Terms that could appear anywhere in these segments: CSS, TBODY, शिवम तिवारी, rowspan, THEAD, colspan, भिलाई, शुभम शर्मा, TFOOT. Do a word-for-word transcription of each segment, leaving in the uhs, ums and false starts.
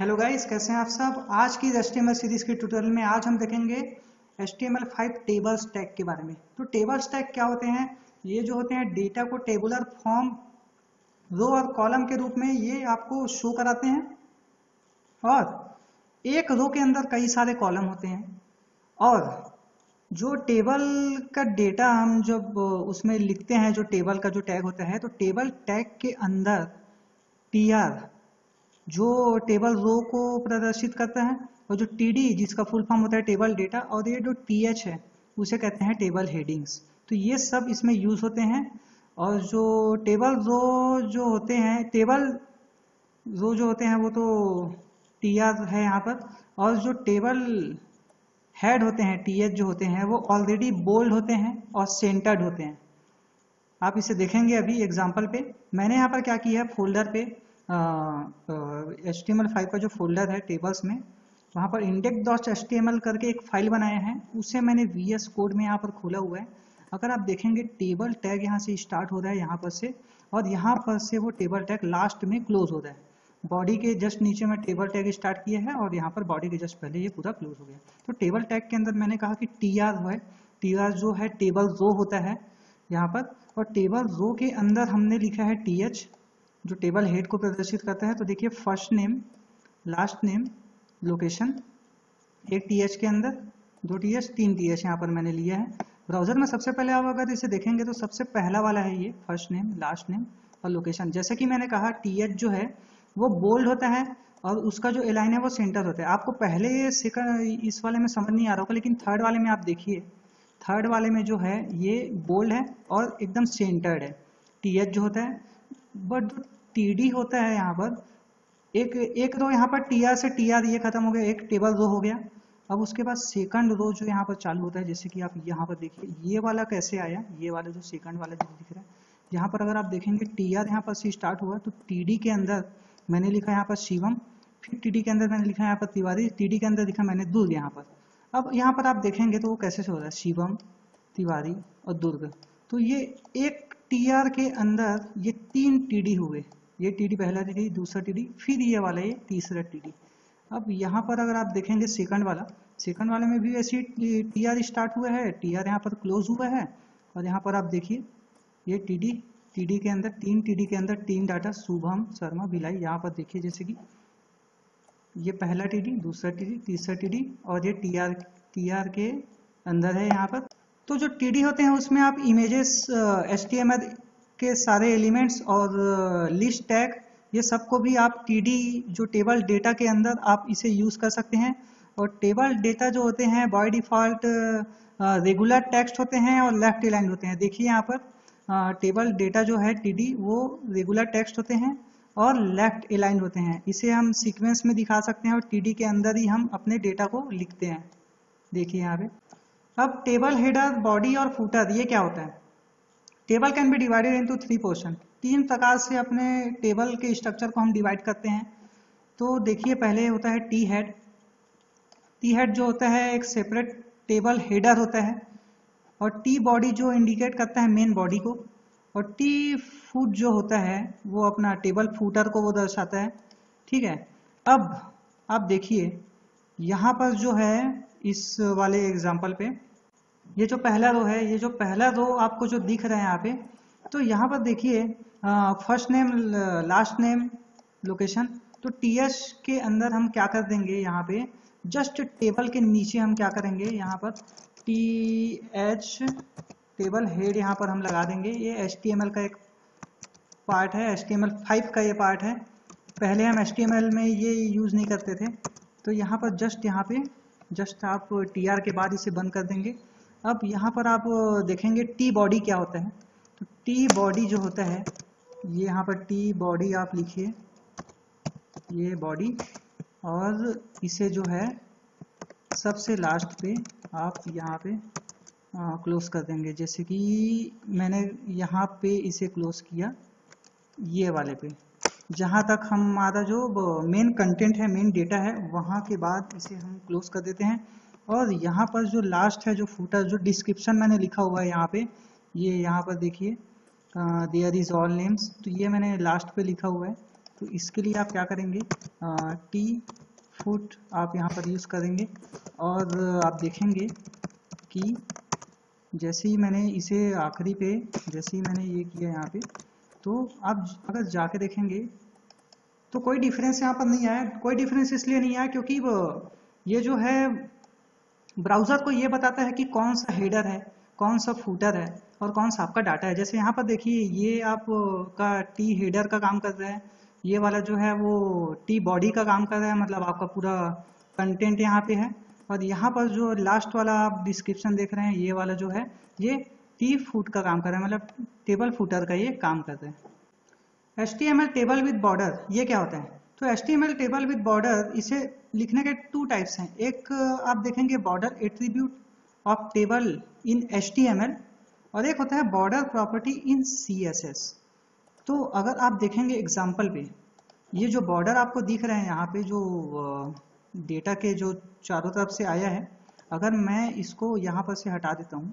Hello guys, कैसे हैं आप सब। आज की H T M L series के ट्यूटोरियल में आज हम देखेंगे H T M L five table stack के बारे में। तो टेबल स्टैक क्या होते हैं? ये जो होते हैं डेटा को टेबुलर फॉर्म, रो और कॉलम के रूप में ये आपको शो कराते हैं। और एक रो के अंदर कई सारे कॉलम होते हैं, और जो टेबल का डेटा हम जब उसमें लिखते हैं, जो टेबल का जो टैग होता है, तो टेबल टैग के अंदर टी आर जो टेबल रो को प्रदर्शित करता है, और जो टी डी जिसका फुल फॉर्म होता है टेबल डेटा, और ये जो टी एच है उसे कहते हैं टेबल हेडिंग्स। तो ये सब इसमें यूज होते हैं। और जो टेबल रो जो होते हैं, टेबल रो जो होते हैं वो तो टी आर है यहाँ पर, और जो टेबल हेड होते हैं टी एच जो होते हैं वो ऑलरेडी बोल्ड होते हैं और सेंटर्ड होते हैं। आप इसे देखेंगे अभी एग्जांपल पे। मैंने यहाँ पर क्या किया है, फोल्डर पे H T M L five का जो फोल्डर है टेबल्स में, वहाँ पर index dot H T M L करके एक फाइल बनाया है, उसे मैंने वी एस कोड में यहाँ पर खोला हुआ है। अगर आप देखेंगे टेबल टैग यहाँ से स्टार्ट हो रहा है यहाँ पर से, और यहाँ पर से वो टेबल टैग लास्ट में क्लोज हो रहा है। बॉडी के जस्ट नीचे में टेबल टैग स्टार्ट किया है, और यहाँ पर बॉडी के जस्ट पहले ये पूरा क्लोज हो गया। तो टेबल टैग के अंदर मैंने कहा कि टी आर है, टी आर जो है टेबल रो होता है यहाँ पर, और टेबल रो के अंदर हमने लिखा है टी एच जो टेबल हेड को प्रदर्शित करता है। तो देखिए, first name, last name, location, एक टी एच के अंदर, दो टी एच, तीन टी एच यहाँ पर मैंने लिया है। ब्राउजर में सबसे पहले आप अगर इसे देखेंगे तो सबसे पहला वाला है ये, फर्स्ट नेम, लास्ट नेम और लोकेशन। जैसे कि मैंने कहा टीएच जो है वो बोल्ड होता है, और उसका जो एलाइन है वो सेंटर होता है। आपको पहले सेकंड इस वाले में समझ नहीं आ रहा होगा, लेकिन थर्ड वाले में आप देखिए, थर्ड वाले में जो है ये बोल्ड है और एकदम सेंटर्ड है टीएच जो होता है। बट जो टी डी होता है यहाँ पर, एक एक रो यहाँ पर टी आर से, टी आर ये खत्म हो गया, एक टेबल रो हो गया। अब उसके बाद सेकंड रो जो यहाँ पर चालू होता है, जैसे कि आप यहाँ पर देखिए, ये वाला कैसे आया, ये वाला जो सेकंड वाला जो दिख रहा है यहाँ पर, अगर आप देखेंगे टी आर यहाँ पर से स्टार्ट हुआ। तो टी डी के अंदर मैंने लिखा यहाँ पर शिवम, फिर टी डी के अंदर मैंने लिखा यहाँ पर तिवारी, टी डी के अंदर लिखा मैंने दुर्ग यहाँ पर। अब यहाँ पर आप देखेंगे तो वो कैसे से हो रहा है, शिवम, तिवारी और दुर्ग। तो ये एक टी आर के अंदर ये तीन टी डी हुए, ये टी डी पहला टी डी, दूसरा टी डी, फिर ये वाला ये तीसरा टी डी। अब यहाँ पर अगर आप देखेंगे सेकंड वाला, सेकंड वाले में भी ऐसी टी आर स्टार्ट हुआ है, टी आर यहाँ पर क्लोज हुआ है, और यहाँ पर आप देखिए ये टी डी, टी डी के अंदर तीन, टी डी के अंदर तीन डाटा, शुभम, शर्मा, भिलाई। यहाँ पर देखिए जैसे कि ये पहला टी डी, दूसरा टी डी, तीसरा टी डी, और ये टी आर, टी आर के अंदर है यहाँ पर। तो जो टी डी होते हैं उसमें आप images, H T M L के सारे एलिमेंट्स और लिस्ट टैग, ये सबको भी आप टी डी जो टेबल डेटा के अंदर आप इसे यूज कर सकते हैं। और टेबल डेटा जो होते हैं बाय डिफॉल्ट रेगुलर टेक्स्ट होते हैं और लेफ्ट अलाइन होते हैं। देखिए यहाँ पर टेबल डेटा जो है टी डी वो रेगुलर टेक्स्ट होते हैं और लेफ्ट अलाइन होते हैं। इसे हम सीक्वेंस में दिखा सकते हैं, और टी डी के अंदर ही हम अपने डेटा को लिखते हैं। देखिए यहाँ पे अब टेबल हेडर, बॉडी और फूटर, ये क्या होता है? Table can be divided into three portion. तीन प्रकार से अपने टेबल के स्ट्रक्चर को हम डिवाइड करते हैं। तो देखिए, पहले होता है टी हेड। टी हेड जो होता है एक सेपरेट टेबल हेडर होता है, और टी बॉडी जो इंडिकेट करता है मेन बॉडी को, और टी फूट जो होता है वो अपना टेबल फूटर को वो दर्शाता है। ठीक है, अब आप देखिए यहाँ पर जो है इस वाले एग्जाम्पल पे, ये जो पहला रो है, ये जो पहला रो आपको जो दिख रहा है यहाँ पे, तो यहाँ पर देखिए first name, last name, location. तो टी एच के अंदर हम क्या कर देंगे यहाँ पे, जस्ट टेबल के नीचे हम क्या करेंगे यहाँ पर, टी एच टेबल हेड यहाँ पर हम लगा देंगे। ये एच टी एम एल का एक पार्ट है, H T M L five का ये पार्ट है। पहले हम एच टी एम एल में ये यूज नहीं करते थे। तो यहाँ पर जस्ट यहाँ पे जस्ट आप टी आर के बाद इसे बंद कर देंगे। अब यहाँ पर आप देखेंगे टी बॉडी क्या होता है। तो टी बॉडी जो होता है ये यहाँ पर टी बॉडी आप लिखिए, ये बॉडी, और इसे जो है सबसे लास्ट पे आप यहाँ पे क्लोज कर देंगे। जैसे कि मैंने यहाँ पे इसे क्लोज किया, ये वाले पे, जहाँ तक हमारा जो मेन कंटेंट है, मेन डेटा है, वहाँ के बाद इसे हम क्लोज कर देते हैं। और यहाँ पर जो लास्ट है, जो फूटर, जो डिस्क्रिप्शन मैंने लिखा हुआ है यहाँ पे, ये यह यहाँ पर देखिए, देयर इज ऑल नेम्स, तो ये मैंने लास्ट पे लिखा हुआ है। तो इसके लिए आप क्या करेंगे, टी फुट आप यहाँ पर यूज़ करेंगे और आप देखेंगे कि जैसे ही मैंने इसे आखिरी पे जैसे ही मैंने ये किया यहाँ पे, तो आप अगर जाके देखेंगे तो कोई डिफरेंस यहाँ पर नहीं आया। कोई डिफरेंस इसलिए नहीं आया क्योंकि ये जो है ब्राउज़र को ये बताता है कि कौन सा हेडर है, कौन सा फूटर है और कौन सा आपका डाटा है। जैसे यहाँ पर देखिए ये आपका टी हेडर का काम कर रहा है, ये वाला जो है वो टी बॉडी का काम कर रहा है, मतलब आपका पूरा कंटेंट यहाँ पे है, और यहाँ पर जो लास्ट वाला आप डिस्क्रिप्शन देख रहे हैं ये वाला जो है ये टी फूट का काम कर रहा है, मतलब टेबल फूटर का ये काम कर रहा है। H T M L table with border ये क्या होता है? तो H T M L table with border इसे लिखने के टू टाइप्स हैं। एक आप देखेंगे border attribute of table in H T M L और एक होता है border property in C S S. तो अगर आप देखेंगे एग्जाम्पल पे ये जो बॉर्डर आपको दिख रहे हैं यहाँ पे जो डेटा के जो चारों तरफ से आया है, अगर मैं इसको यहाँ पर से हटा देता हूँ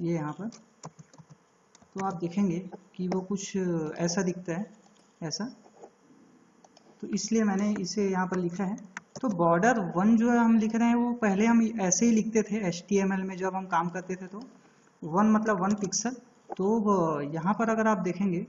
ये यहाँ पर, तो आप देखेंगे कि वो कुछ ऐसा दिखता है ऐसा, तो इसलिए मैंने इसे यहाँ पर लिखा है। तो बॉर्डर वन जो है हम लिख रहे हैं वो पहले हम ऐसे ही लिखते थे एच टी एम एल में जब हम काम करते थे, तो वन मतलब वन पिक्सल। तो यहाँ पर अगर आप देखेंगे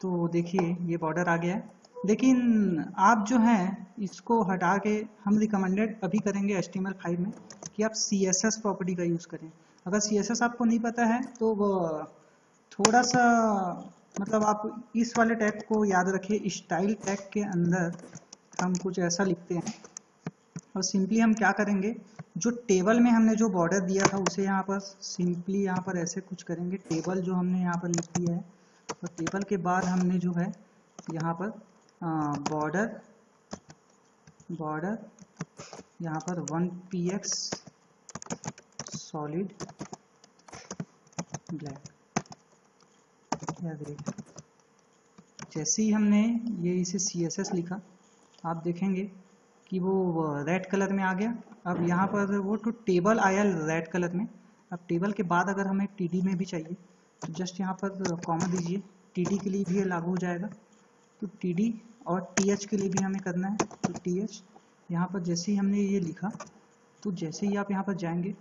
तो देखिए ये बॉर्डर आ गया है, लेकिन आप जो हैं इसको हटा के हम रिकमेंडेड अभी करेंगे H T M L five में कि आप सी एस एस प्रॉपर्टी का यूज़ करें। अगर सी एस एस आपको नहीं पता है तो थोड़ा सा मतलब आप इस वाले टैग को याद रखिए, स्टाइल टैग के अंदर हम कुछ ऐसा लिखते हैं और सिंपली हम क्या करेंगे, जो टेबल में हमने जो बॉर्डर दिया था उसे यहाँ पर सिंपली यहाँ पर ऐसे कुछ करेंगे, टेबल जो हमने यहाँ पर लिख दिया है और टेबल के बाद हमने जो है यहाँ पर बॉर्डर बॉर्डर यहाँ पर one P X solid black या ग्रे। जैसे ही हमने ये इसे सी एस एस लिखा आप देखेंगे कि वो रेड कलर में आ गया। अब यहाँ पर वो तो टेबल आया रेड कलर में। अब टेबल के बाद अगर हमें टी डी में भी चाहिए तो जस्ट यहाँ पर कॉमा दीजिए, टी डी के लिए भी ये लागू हो जाएगा। तो टी डी और टी एच के लिए भी हमें करना है, तो टी एच यहाँ पर जैसे ही हमने ये लिखा तो जैसे ही आप यहाँ पर जाएंगे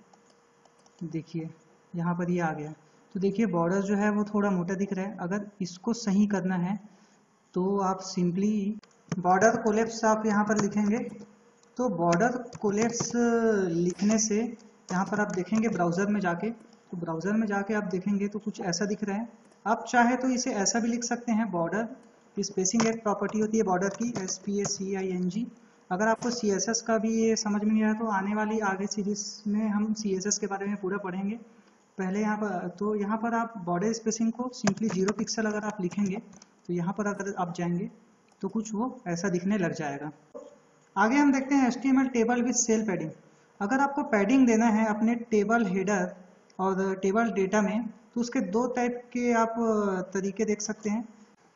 देखिए यहाँ पर ये आ गया। तो देखिए बॉर्डर जो है वो थोड़ा मोटा दिख रहा है, अगर इसको सही करना है तो आप सिंपली बॉर्डर कोलैप्स आप यहाँ पर लिखेंगे। तो बॉर्डर कोलैप्स लिखने से यहाँ पर आप देखेंगे ब्राउज़र में जाके, तो ब्राउज़र में जाके आप देखेंगे तो कुछ ऐसा दिख रहा है। आप चाहे तो इसे ऐसा भी लिख सकते हैं, बॉर्डर स्पेसिंग एक प्रॉपर्टी होती है बॉर्डर की, S P A C I N G. अगर आपको सी एस एस का भी ये समझ में नहीं आया तो आने वाली आगे सीरीज में हम सी एस एस के बारे में पूरा पढ़ेंगे। पहले यहाँ पर तो यहाँ पर आप बॉर्डर स्पेसिंग को सिंपली जीरो पिक्सल अगर आप लिखेंगे तो यहाँ पर अगर आप जाएंगे तो कुछ वो ऐसा दिखने लग जाएगा। आगे हम देखते हैं H T M L table with cell padding. अगर आपको पैडिंग देना है अपने टेबल हेडर और टेबल डेटा में तो उसके दो टाइप के आप तरीके देख सकते हैं,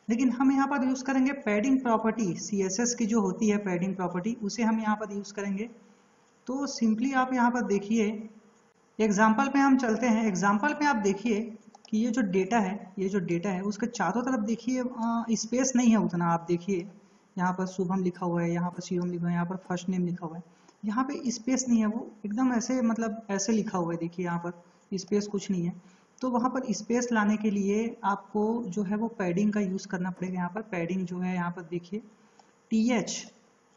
लेकिन हम यहाँ पर यूज़ करेंगे padding property C S S की जो होती है पैडिंग प्रॉपर्टी, उसे हम यहाँ पर यूज़ करेंगे। तो सिंपली आप यहाँ पर देखिए एग्जाम्पल पे हम चलते हैं। एग्जाम्पल पे आप देखिए कि ये जो डेटा है ये जो डेटा है उसके चारों तरफ देखिए स्पेस नहीं है उतना। आप देखिए यहाँ पर शुभम लिखा हुआ है, यहाँ पर शिवम लिखा हुआ है, यहाँ पर फर्स्ट नेम लिखा हुआ है, यहाँ पे स्पेस नहीं है, वो एकदम ऐसे मतलब ऐसे लिखा हुआ है। देखिए यहाँ पर स्पेस कुछ नहीं है, तो वहाँ पर स्पेस लाने के लिए आपको जो है वो पैडिंग का यूज़ करना पड़ेगा। यहाँ पर पैडिंग जो है यहाँ पर देखिए टी एच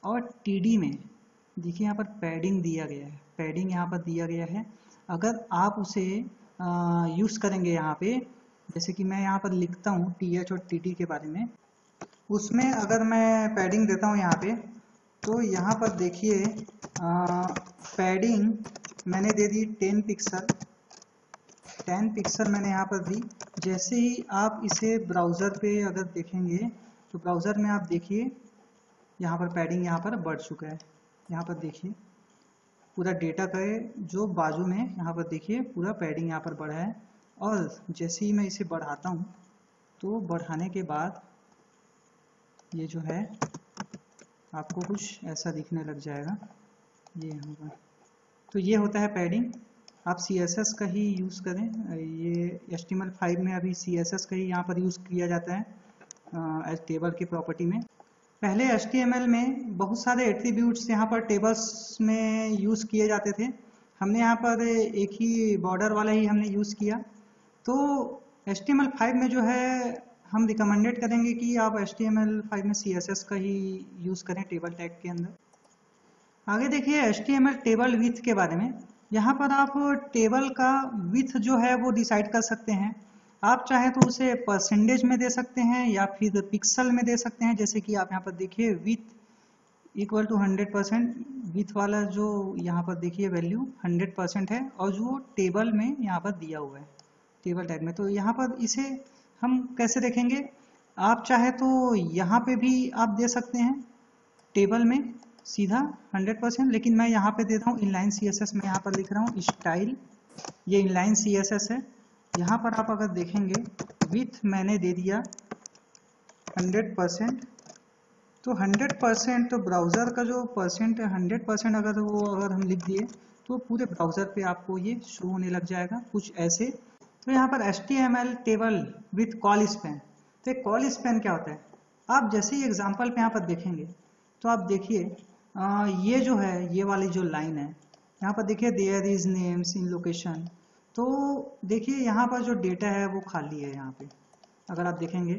और टी डी में देखिए यहाँ पर पैडिंग दिया गया है, पैडिंग यहाँ पर दिया गया है। अगर आप उसे यूज़ करेंगे यहाँ पे, जैसे कि मैं यहाँ पर लिखता हूँ टी एच और टी डी के बारे में, उसमें अगर मैं पैडिंग देता हूँ यहाँ पे, तो यहाँ पर देखिए पैडिंग मैंने दे दी टेन पिक्सल टेन पिक्सल मैंने यहाँ पर दी। जैसे ही आप इसे ब्राउज़र पे अगर देखेंगे तो ब्राउज़र में आप देखिए यहाँ पर पैडिंग यहाँ पर बढ़ चुका है। यहाँ पर देखिए पूरा डेटा का जो बाजू में यहाँ पर देखिए पूरा पैडिंग यहाँ पर बढ़ा है। और जैसे ही मैं इसे बढ़ाता हूँ तो बढ़ाने के बाद ये जो है आपको कुछ ऐसा दिखने लग जाएगा ये यहाँ पर। तो ये होता है पैडिंग। आप सी एस एस का ही यूज़ करें, ये H T M L five में अभी सी एस एस का ही यहाँ पर यूज़ किया जाता है एज टेबल की प्रॉपर्टी में। पहले एच टी एम एल में बहुत सारे एट्रीब्यूट्स यहाँ पर टेबल्स में यूज़ किए जाते थे, हमने यहाँ पर एक ही बॉर्डर वाला ही हमने यूज़ किया। तो H T M L five में जो है हम रिकमेंडेड करेंगे कि आप H T M L five में सी एस एस का ही यूज़ करें टेबल टैग के अंदर। आगे देखिए H T M L table width के बारे में, यहाँ पर आप टेबल का विथ जो है वो डिसाइड कर सकते हैं। आप चाहे तो उसे परसेंटेज में दे सकते हैं या फिर पिक्सल में दे सकते हैं, जैसे कि आप यहाँ पर देखिए width equal to hundred percent, width वाला जो यहाँ पर देखिए वैल्यू हंड्रेड परसेंट है और जो टेबल में यहाँ पर दिया हुआ है टेबल टैग में। तो यहाँ पर इसे हम कैसे देखेंगे, आप चाहे तो यहाँ पे भी आप दे सकते हैं टेबल में सीधा हंड्रेड परसेंट, लेकिन मैं यहाँ पे दे रहा हूँ इनलाइन सी एस एस में, यहाँ पर लिख रहा हूँ स्टाइल, ये इनलाइन सी एस एस है। यहाँ पर आप अगर देखेंगे विथ मैंने दे दिया हंड्रेड परसेंट, तो हंड्रेड परसेंट तो ब्राउज़र का जो परसेंट है हंड्रेड परसेंट अगर वो अगर हम लिख दिए तो पूरे ब्राउज़र पे आपको ये शो होने लग जाएगा कुछ ऐसे। तो यहाँ पर H T M L table with call span, तो कॉल स्पैन क्या होता है, आप जैसे ही एग्जाम्पल पे यहाँ पर देखेंगे तो आप देखिए ये जो है ये वाली जो लाइन है यहाँ पर देखिए there is names in location, तो देखिए यहाँ पर जो डेटा है वो खाली है यहाँ पे अगर आप देखेंगे।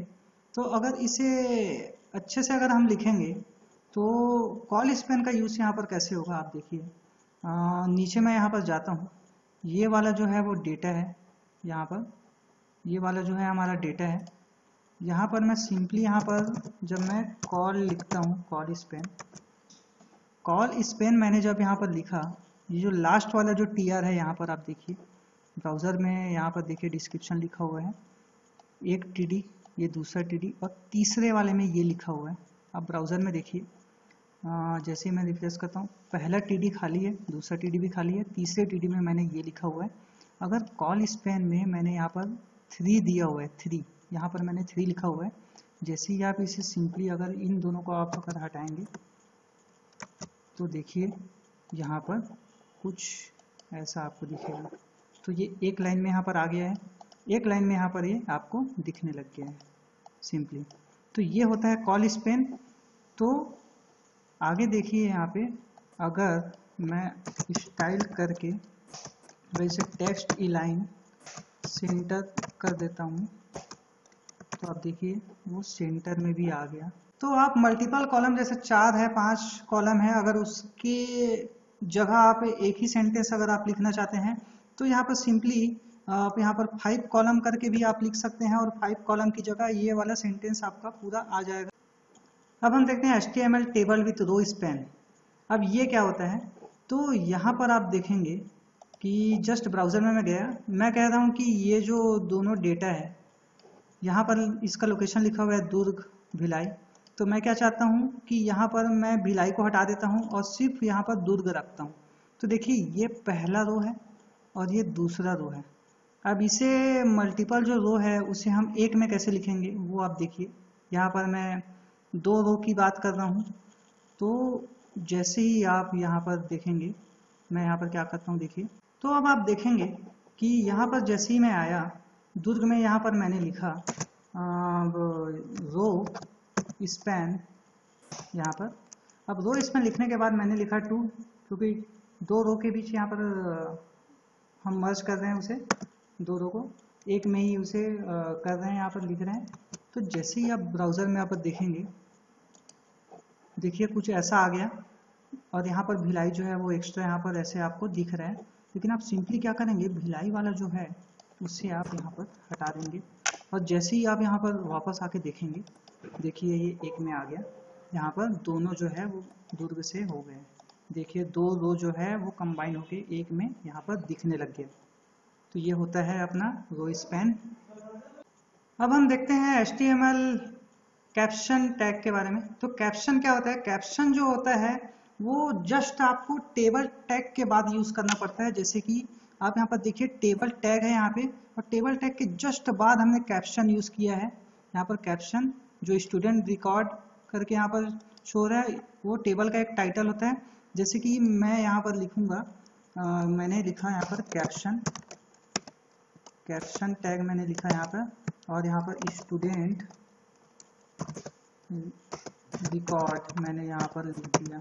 तो अगर इसे अच्छे से अगर हम लिखेंगे तो कॉल स्पैन का यूज़ यहाँ पर कैसे होगा, आप देखिए नीचे मैं यहाँ पर जाता हूँ, ये वाला जो है वो डेटा है, यहाँ पर ये वाला जो है हमारा डेटा है। यहाँ पर मैं सिंपली यहाँ पर जब मैं कॉल लिखता हूँ कॉल स्पैन, कॉल स्पैन मैंने जब यहाँ पर लिखा, ये जो लास्ट वाला जो टी आर है यहाँ पर आप देखिए ब्राउज़र में यहाँ पर देखिए डिस्क्रिप्शन लिखा हुआ है, एक टी डी ये दूसरा टी डी और तीसरे वाले में ये लिखा हुआ है। आप ब्राउज़र में देखिए जैसे मैं रिफ्रेश करता हूँ, पहला टी डी खाली है, दूसरा टी डी भी खाली है, तीसरे टी डी में मैंने ये लिखा हुआ है। अगर कॉल स्पैन में मैंने यहाँ पर थ्री दिया हुआ है, थ्री यहाँ पर मैंने थ्री लिखा हुआ है। जैसे ही आप इसे सिंपली अगर इन दोनों को आप अगर हटाएंगे तो देखिए यहाँ पर कुछ ऐसा आपको दिखेगा। तो ये एक लाइन में यहाँ पर आ गया है, एक लाइन में यहाँ पर ये आपको दिखने लग गया है सिंपली। तो ये होता है कॉल स्पैन। तो आगे देखिए यहाँ पे अगर मैं स्टाइल करके वैसे टेक्स्ट इलाइन सेंटर कर देता हूँ तो आप देखिए वो सेंटर में भी आ गया। तो आप मल्टीपल कॉलम जैसे चार है पांच कॉलम है, अगर उसकी जगह आप एक ही सेंटेंस अगर आप लिखना चाहते हैं तो यहाँ पर सिंपली आप यहाँ पर फाइव कॉलम करके भी आप लिख सकते हैं और फाइव कॉलम की जगह ये वाला सेंटेंस आपका पूरा आ जाएगा। अब हम देखते हैं H T M L table with row span. अब ये क्या होता है, तो यहाँ पर आप देखेंगे कि जस्ट ब्राउज़र में मैं गया, मैं कह रहा हूँ कि ये जो दोनों डेटा है यहाँ पर इसका लोकेशन लिखा हुआ है दुर्ग भिलाई, तो मैं क्या चाहता हूँ कि यहाँ पर मैं भिलाई को हटा देता हूँ और सिर्फ यहाँ पर दुर्ग रखता हूँ। तो देखिए ये पहला रो है और ये दूसरा रो है। अब इसे मल्टीपल जो रो है उसे हम एक में कैसे लिखेंगे वो आप देखिए, यहाँ पर मैं दो रो की बात कर रहा हूँ। तो जैसे ही आप यहाँ पर देखेंगे मैं यहाँ पर क्या करता हूँ देखिए, तो अब आप देखेंगे कि यहाँ पर जैसे ही मैं आया दुर्ग में यहाँ पर मैंने लिखा रो स्पैन, यहाँ पर अब रो स्पैन लिखने के बाद मैंने लिखा टू, क्योंकि दो रो के बीच यहाँ पर हम मर्ज कर रहे हैं उसे, दो रो को एक में ही उसे कर रहे हैं यहाँ पर लिख रहे हैं। तो जैसे ही आप ब्राउज़र में यहाँ पर देखेंगे देखिए कुछ ऐसा आ गया और यहाँ पर भिलाई जो है वो एक्स्ट्रा यहाँ पर ऐसे आपको दिख रहा है, लेकिन आप सिंपली क्या करेंगे भिलाई वाला जो है उससे आप यहाँ पर हटा देंगे और जैसे ही आप यहाँ पर वापस आके देखेंगे देखिए ये एक में आ गया, यहाँ पर दोनों जो है वो दुर्ग से हो गए। देखिए दो रो जो है वो कंबाइन होके एक में यहाँ पर दिखने लग गया। तो ये होता है अपना रो स्पैन। अब हम देखते हैं H T M L caption tag के बारे में। तो कैप्शन क्या होता है, कैप्शन जो होता है वो जस्ट आपको टेबल टैग के बाद यूज़ करना पड़ता है। जैसे कि आप यहाँ पर देखिए टेबल टैग है यहाँ पे और टेबल टैग के जस्ट बाद हमने कैप्शन यूज़ किया है। यहाँ पर कैप्शन जो स्टूडेंट रिकॉर्ड करके यहाँ पर शो रहा है वो टेबल का एक टाइटल होता है। जैसे कि मैं यहाँ पर लिखूँगा, मैंने लिखा यहाँ पर कैप्शन, कैप्शन टैग मैंने लिखा यहाँ पर और यहाँ पर स्टूडेंट रिकॉर्ड मैंने यहाँ पर लिख दिया,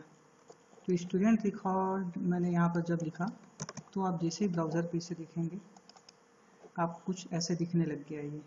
तो स्टूडेंट रिकॉर्ड मैंने यहाँ पर जब लिखा तो आप जैसे ही ब्राउज़र पे इसे देखेंगे आप कुछ ऐसे दिखने लग गया ये।